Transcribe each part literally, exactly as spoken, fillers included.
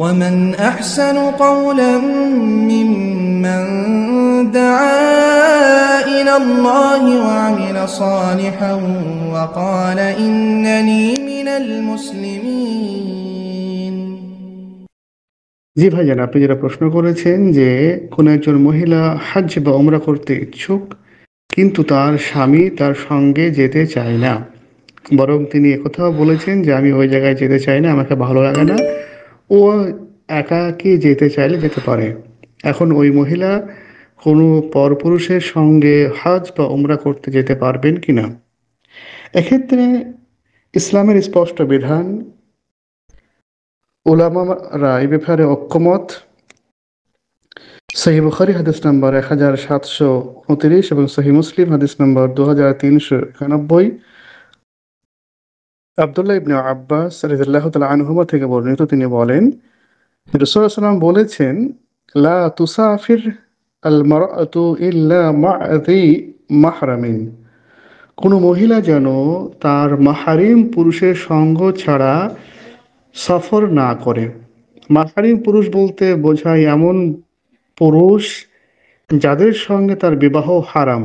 ومن أحسن قولا ممن دعا إلى الله وعمل صالحا وقال إنني من المسلمين। জি ভাইজান, আপনি যারা প্রশ্ন করেছেন যে কোন একজন মহিলা হজ বা ওমরা করতে ইচ্ছুক, কিন্তু তার স্বামী তার সঙ্গে যেতে চায় না, বরং তিনি একথাও বলেছেন যে আমি ওই জায়গায় যেতে চাই না, আমাকে ভালো লাগে না, ও একাকি যেতে চাইলে যেতে পারে। এখন ওই মহিলা কোনো পরপুরুষের সঙ্গে হজ বা ওমরা করতে যেতে পারবেন কিনা? এক্ষেত্রে ইসলামের স্পষ্ট বিধান, উলামারা এ ব্যাপারে ঐক্যমত। সহিহ বুখারী হাদিস নম্বর এক হাজার সাতশো উনত্রিশ এবং সহিহ মুসলিম হাদিস নম্বর দু হাজার তিনশো একানব্বই। আব্দুল্লাহ ইবনে আব্বাস রাদিয়াল্লাহু তাআলা আনহুমা থেকে বর্ণিত, তিনি বলেন রাসূলুল্লাহ সাল্লাল্লাহু আলাইহি ওয়াসাল্লাম বলেছেন, লা তুসাফির আল মারআতু ইল্লা মা'আযি মাহরামিন, কোনো মহিলা যেন তার মাহরিম পুরুষের সঙ্গ ছাড়া সফর না করে। মাহরিম পুরুষ বলতে বোঝায় এমন পুরুষ যাদের সঙ্গে তার বিবাহ হারাম,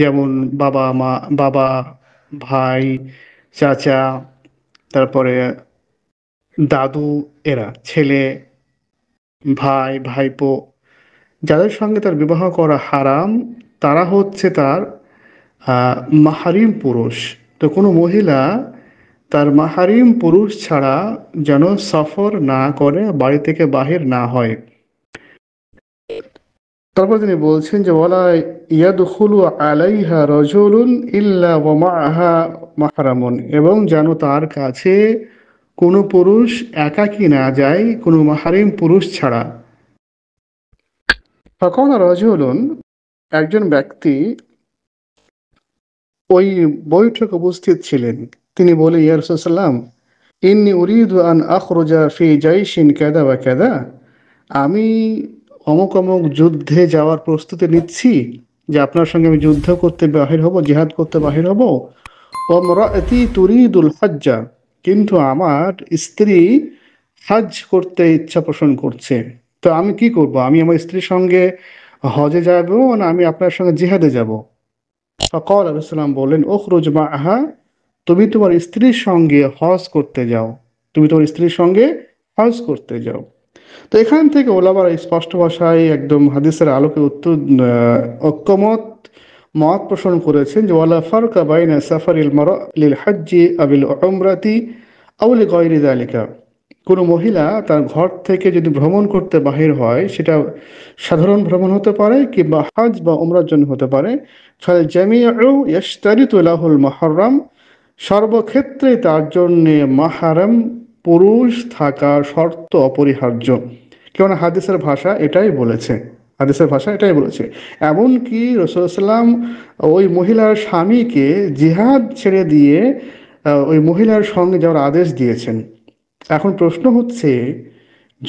যেমন বাবা মা, বাবা, ভাই, চাচা, তারপরে দাদু, এরা ছেলে, ভাই, ভাইপো, যাদের সঙ্গে তার বিবাহ করা হারাম, তারা হচ্ছে তার মাহরিম পুরুষ। তো কোনো মহিলা তার মাহরিম পুরুষ ছাড়া যেন সফর না করে, বাড়ি থেকে বাহির না হয়। তারপর তিনি বলছেন যে ওয়ালা ইয়াদখুলু আলাইহা রাজুলুন ইল্লা ওয়া মা'আহা মাহরামুন, এবং যেন তার কাছে কোনো পুরুষ একাকী না যায় কোনো মাহরিম পুরুষ ছাড়া। ফাকাল রাজুলুন, একজন ব্যক্তি ওই বৈঠকে উপস্থিত ছিলেন, তিনি বলে ইয়া রাসূলুল্লাহ ইন্নী উরিদু আন আখরুজা ফি জাইশিন কাযা ওয়া কাযা, আমি অমুক অমুক যুদ্ধে যাওয়ার প্রস্তুতি নিচ্ছি, যে আপনার সঙ্গে আমি যুদ্ধ করতে বাহির হব, জিহাদ করতে বাহির হব। ওয়া মারাতি তুরিদুল হজ্জা, কিন্তু আমার স্ত্রী হজ করতে ইচ্ছা পোষণ করছে, তো আমি কি করব? আমি আমার স্ত্রীর সঙ্গে হজে যাব না আমি আপনার সঙ্গে জিহাদে যাব? ফাকাল রাসূলুল্লাহ বলেন উখরুজ মা'আহা, তুমি তোমার স্ত্রীর সঙ্গে হজ করতে যাও, তুমি তোমার স্ত্রীর সঙ্গে হজ করতে যাও। তো এখান থেকে ওলামারা স্পষ্ট ভাষায় একদম হাদিসের আলোকে উত্তর ঐক্যমত মত পোষণ করেছেন যে ওয়ালা ফারকা বাইনা সাফারিল মারআ লিল হজ্জি আও লিল উমরাতি আও লিগায়রি যালিকা, কোনো মহিলা তার ঘর থেকে যদি ভ্রমণ করতে বাহির হয়, সেটা সাধারণ ভ্রমণ হতে পারে কিংবা হজ বা উমরার জন্য হতে পারে, ফাল জামিউ ইশতারিতু লাহুল মাহরাম, সর্বক্ষেত্রে তার জন্যে মাহরাম পুরুষ থাকা শর্ত অপরিহার্য। কেননা হাদিসের ভাষা এটাই বলেছে, হাদিসের ভাষা এটাই বলেছে। এমনকি রাসূলুল্লাহ সাল্লাল্লাহু আলাইহি ওয়াসাল্লাম ওই মহিলার স্বামীকে জিহাদ ছেড়ে দিয়ে ওই মহিলার সঙ্গে যাওয়ার আদেশ দিয়েছেন। এখন প্রশ্ন হচ্ছে,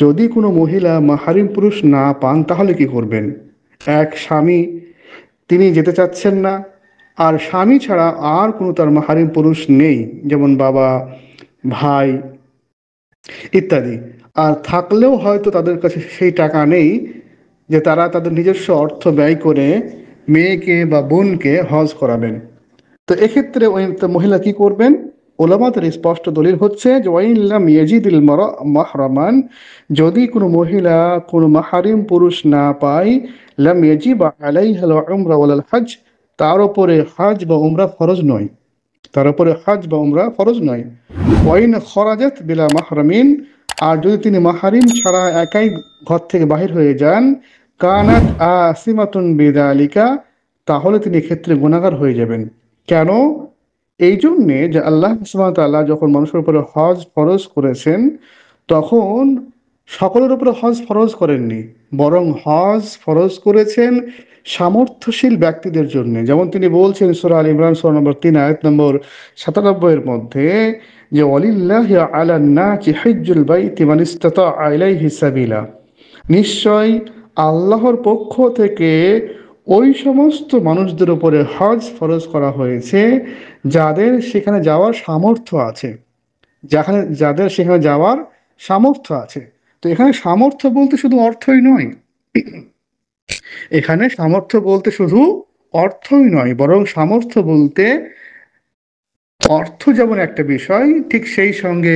যদি কোনো মহিলা মাহরাম পুরুষ না পান তাহলে কি করবেন? এক, স্বামী তিনি যেতে চাচ্ছেন না, আর স্বামী ছাড়া আর কোনো তার মাহরিম পুরুষ নেই, যেমন বাবা, ভাই ইত্যাদি, আর থাকলেও হয়তো তাদের কাছে সেই টাকা নেই যে তারা তাদের নিজস্ব অর্থ ব্যয় করে মেয়েকে বা বোনকে হজ করাবেন। তো এক্ষেত্রে ওই মহিলা কি করবেন? ওলামাদের স্পষ্ট দলিল হচ্ছে যে ওয়াইল্লাম ইয়াজিদুল মারা মাহরামান, যদি কোনো মহিলা কোনো মাহরিম পুরুষ না পায়, লাম ইয়াজিব আলাইহাল উমরা ওয়াল হজ, তার উপরে হজ বা উমরা ফরজ নয়, তার উপরে হজ বা উমরা ফরজ নয়। ওয়াইন খরাজাত বিলা মাহরামিন, আর যদি তিনি মাহরিম ছাড়া একাই ঘর থেকে বাহির হয়ে যান, কানাত আসিমাতুন বিযালিকা, তাহলে তিনি ক্ষেত্রে গুনাহগার হয়ে যাবেন। কেন? এই জন্যে যে আল্লাহ সুবহানাহু ওয়া তাআলা যখন মানুষের উপরে হজ ফরজ করেছেন, তখন সকলের উপরে হজ ফরজ করেননি, বরং হজ ফরজ করেছেন সামর্থ্যশীল ব্যক্তিদের জন্য। যেমন তিনি বলছেন সূরা আল ইমরান সূরা নম্বর তিন আয়াত নম্বর সাতানব্বই এর মধ্যে যে ওয়ালিল্লাহি আলান নাসি হিজ্জুল বাইতি মান ইসতাতা ইলাইহি সাবিলা, নিশ্চয় আল্লাহর পক্ষ থেকে ওই সমস্ত মানুষদের উপরে হজ ফরজ করা হয়েছে যাদের সেখানে যাওয়ার সামর্থ্য আছে, যাদের সেখানে যাওয়ার সামর্থ্য আছে। তো এখানে সামর্থ্য বলতে শুধু অর্থই নয়, এখানে সামর্থ্য বলতে শুধু অর্থই নয় বরং সামর্থ্য বলতে অর্থ যেমন একটা বিষয়, ঠিক সেই সঙ্গে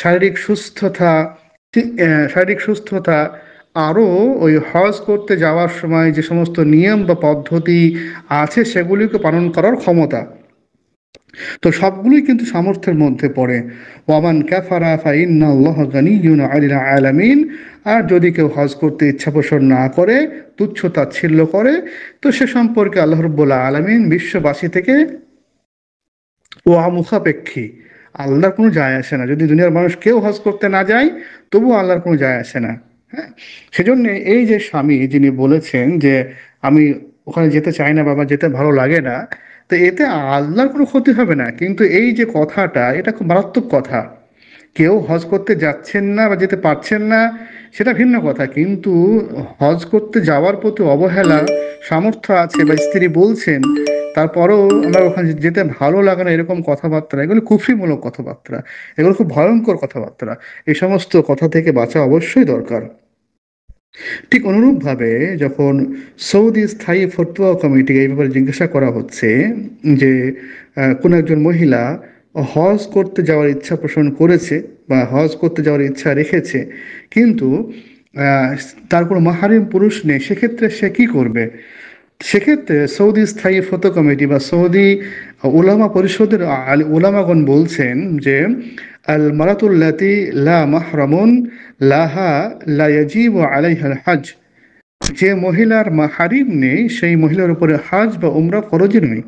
শারীরিক সুস্থতা, শারীরিক সুস্থতা আরও ওই হজ করতে যাওয়ার সময় যে সমস্ত নিয়ম বা পদ্ধতি আছে সেগুলিকে পালন করার ক্ষমতা, তো সবগুলোই কিন্তু সামর্থ্যের মধ্যে পড়ে। ওয়ামান কাফারা ফাইন্নাল্লাহ গানিয়্যুন আনিল আলামিন। আর যদি কেউ হজ করতে ইচ্ছা পোষণ না করে, তুচ্ছ তাচ্ছিল্য করে, তো সে সম্পর্কে আল্লাহ রাব্বুল আলামিন বিশ্ববাসী থেকে ওয়ামুখাপেক্ষী, আল্লাহর কোনো যায় আসে না। যদি দুনিয়ার মানুষ কেউ হজ করতে না যায় তবু আল্লাহর কোনো যায় আসে না। হ্যাঁ, সেজন্য এই যে স্বামী যিনি বলেছেন যে আমি ওখানে যেতে চাই না, বাবা যেতে ভালো লাগে না, তো এতে আল্লাহর কোনো ক্ষতি হবে না। কিন্তু এই যে কথাটা, এটা খুব মারাত্মক কথা। কেউ হজ করতে যাচ্ছেন না বা যেতে পারছেন না সেটা ভিন্ন কথা, কিন্তু হজ করতে যাওয়ার প্রতি অবহেলা, সামর্থ্য আছে বা স্ত্রী বলছেন তারপরেও আমার ওখানে যেতে ভালো লাগে না, এরকম কথাবার্তা, এগুলো কুফরিমূলক কথাবার্তা, এগুলো খুব ভয়ঙ্কর কথাবার্তা। এই সমস্ত কথা থেকে বাঁচা অবশ্যই দরকার। ঠিক অনুরূপভাবে যখন সৌদি স্থায়ী ফতোয়া কমিটি এই ব্যাপারে জিজ্ঞাসা করা হচ্ছে যে কোন একজন মহিলা হজ করতে যাওয়ার ইচ্ছা পোষণ করেছে বা হজ করতে যাওয়ার ইচ্ছা রেখেছে, কিন্তু তার কোনো মাহরাম পুরুষ নেই, সেক্ষেত্রে সে কি করবে? সেক্ষেত্রে সৌদি স্থায়ী ফতোয়া কমিটি বা সৌদি উলামা পরিষদের উলামাগণ বলছেন যে আল মারাতুল্লাতি লা মাহরামুন লাহা লা ইয়াজিবু আলাইহাল হজ, যে মহিলার মাহরাম নেই সেই মহিলার উপরে হজ বা উমরা ফরজ নয়,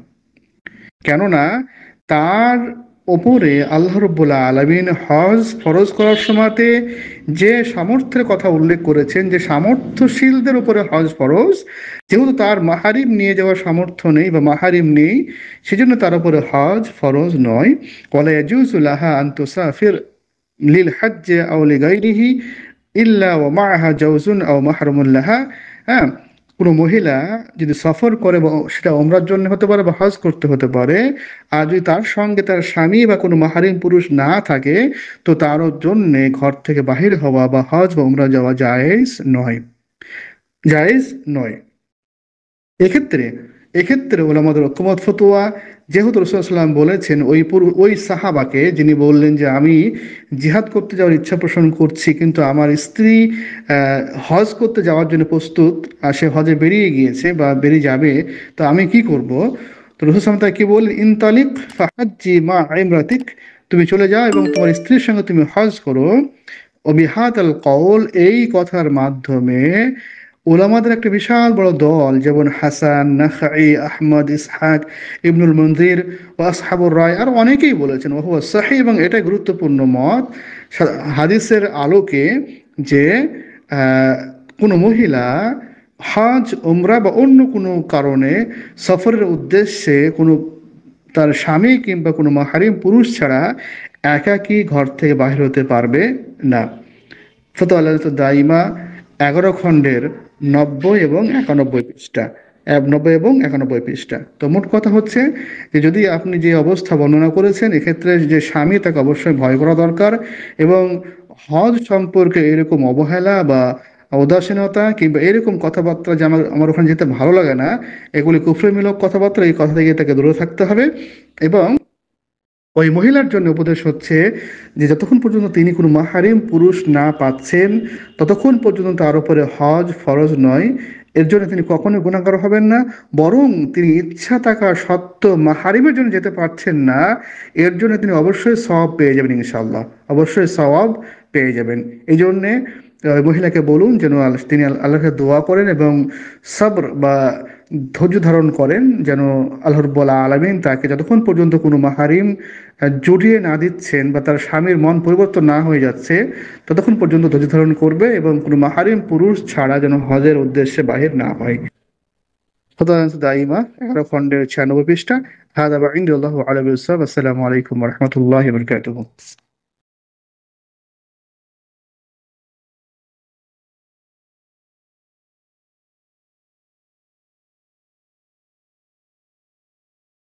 কেননা তার ওপরে আল্লাহ রাব্বুল আলামিন হজ ফরজ করার সময়তে যে সামর্থ্যের কথা উল্লেখ করেছেন যে সামর্থ্যশীলদের উপরে হজ ফরজ, যেহেতু তার মাহরাম নিয়ে যাওয়ার সামর্থ্য নেই বা মাহরাম নেই সেজন্য তার উপরে হজ ফরজ নয়। ওয়ালা ইয়াজুজু লাহা আন তুসাফির লিল হজ্জি আও লিগাইরিহি ইল্লা ওয়া মা'হা জাওজুন আও মাহরামুন লাহা। হ্যাঁ, কোনো মহিলা যদি সফর করে, সেটা ওমরার জন্য হতে পারে বা হজ করতে হতে পারে, আর যদি তার সঙ্গে তার স্বামী বা কোনো মাহরাম পুরুষ না থাকে তো তার জন্যে ঘর থেকে বাহির হওয়া বা হজ বা ওমরা যাওয়া জায়েজ নয়, জায়েজ নয়। এক্ষেত্রে এক্ষেত্রে ওলামাদের ঐকমত ফতোয়া, যেহেতু রাসূলুল্লাহ সাল্লাল্লাহু আলাইহি ওয়াসাল্লাম বলেছেন ওই পুরো ওই সাহাবাকে যিনি বললেন যে আমি জিহাদ করতে যাওয়ার ইচ্ছা পোষণ করছি কিন্তু আমার স্ত্রী হজ করতে যাওয়ার জন্য প্রস্তুত, আর সে হজে বেরিয়ে গিয়েছে বা বেরিয়ে যাবে, তো আমি কি করব? তো রাসূলুল্লাহ সাল্লাল্লাহু আলাইহি ওয়াসাল্লাম তাকে বললেন ইনতালিক ফাহাজ্জি মা ইমরাতিক, তুমি চলে যাও এবং তোমার স্ত্রীর সঙ্গে তুমি হজ করো। ওবিহাদাল কওল, এই কথার মাধ্যমে উলামাদের একটা বিশাল বড় দল, যেমন হাসান নখঈ, আহমদ ইসহাক, ইবনে মুনযির, ওয়াসহবুর রায় আর অনেকেই বলেছেন ওহুয়া সহিহ, এবং এটা গুরুত্বপূর্ণ মত হাদিসের আলোকে যে কোনো মহিলা হজ উমরা বা অন্য কোনো কারণে সফরের উদ্দেশ্যে কোনো তার স্বামী কিংবা কোনো মাহরাম পুরুষ ছাড়া একাকী ঘর থেকে বাহির হতে পারবে না। ফতোয়াতুল দাইমা এগারো খণ্ডের নব্বই এবং একানব্বই পৃষ্ঠা, নব্বই এবং একানব্বই পৃষ্ঠা। তো মোট কথা হচ্ছে যে যদি আপনি যে অবস্থা বর্ণনা করেছেন, এক্ষেত্রে যে স্বামী তাকে অবশ্যই ভয় করা দরকার, এবং হজ সম্পর্কে এরকম অবহেলা বা উদাসীনতা কিংবা এরকম কথাবার্তা যে আমার আমার ওখানে যেতে ভালো লাগে না, এগুলি কুফরিমূলক কথাবার্তা, এই কথা থেকে তাকে দূরে থাকতে হবে। এবং ওই মহিলার জন্য উপদেশ হচ্ছে যে যতক্ষণ পর্যন্ত তিনি কোনো মাহরাম পুরুষ না পাচ্ছেন ততক্ষণ পর্যন্ত তার উপরে হজ ফরজ নয়। এর জন্য তিনি কখনোই গুনাহগার হবেন না, বরং তিনি ইচ্ছা থাকা সত্ত্বেও মাহরামের জন্য যেতে পারছেন না, এর জন্য তিনি অবশ্যই সওয়াব পেয়ে যাবেন ইনশাআল্লাহ, অবশ্যই সওয়াব পেয়ে যাবেন। এই জন্যে ওই মহিলাকে বলুন যেন তিনি আল্লাহকে দোয়া করেন এবং সবর বা ধৈর্য ধারণ করেন, যেন আল্লাহ রাব্বুল আলামিন তাকে যতক্ষণ পর্যন্ত কোনো মাহরাম জড়িয়ে না দিচ্ছেন বা তার স্বামীর মন পরিবর্তন না হয়ে যাচ্ছে ততক্ষণ পর্যন্ত ধৈর্য ধারণ করবে, এবং কোনো মাহরাম পুরুষ ছাড়া যেন হজের উদ্দেশ্যে বাহির না হয়। ফতোয়া দাইমা এগারো খণ্ডের ছিয়ানব্বই পৃষ্ঠা। হাদা বা'ইন্দাল্লাহু আলাইহি ওয়া সাল্লাম। আসসালামু আলাইকুম ওয়া রাহমাতুল্লাহি ওয়া বারাকাতুহু।